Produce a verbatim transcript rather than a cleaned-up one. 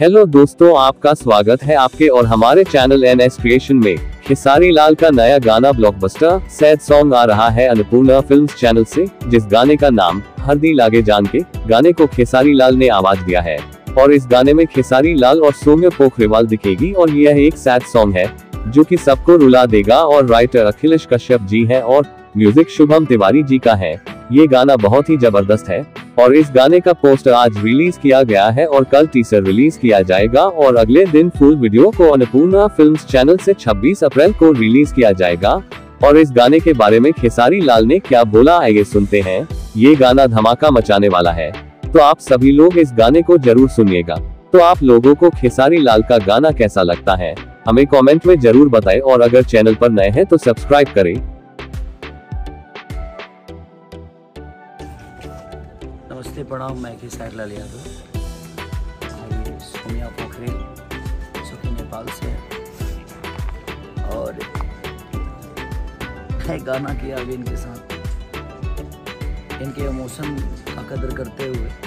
Hello दोस्तों, आपका स्वागत है आपके और हमारे चैनल एन एस क्रिएशन में। खेसारी लाल का नया गाना ब्लॉकबस्टर सैड सॉन्ग आ रहा है अनुपूर्णा फिल्म्स चैनल से, जिस गाने का नाम हरदी लागे जान के गाने को खेसारी लाल ने आवाज दिया है। और इस गाने में खेसारी लाल और सौम्या पोखरेवाल दिखेगी और यह एक सैड सॉन्ग है जो कि सबको रुला देगा। और राइटर अखिलेश कश्यप जी है और म्यूजिक शुभम तिवारी जी का है। ये गाना बहुत ही जबरदस्त है और इस गाने का पोस्टर आज रिलीज किया गया है और कल टीजर रिलीज किया जाएगा और अगले दिन फुल वीडियो को अनुपूर्णा फिल्म्स चैनल से छब्बीस अप्रैल को रिलीज किया जाएगा। और इस गाने के बारे में खेसारी लाल ने क्या बोला, आइए सुनते हैं। ये गाना धमाका मचाने वाला है, तो आप सभी लोग इस गाने को जरूर सुनिएगा। तो आप लोगों को खेसारी लाल का गाना कैसा लगता है, हमें कॉमेंट में जरूर बताए। और अगर चैनल पर नए हैं तो सब्सक्राइब करें। नमस्ते, प्रणाम। मैं खेसारी लाल यादव। सौम्या पोखरे जो कि नेपाल से है और मैं गाना किया अभी इनके साथ, इनके इमोशन का कदर करते हुए।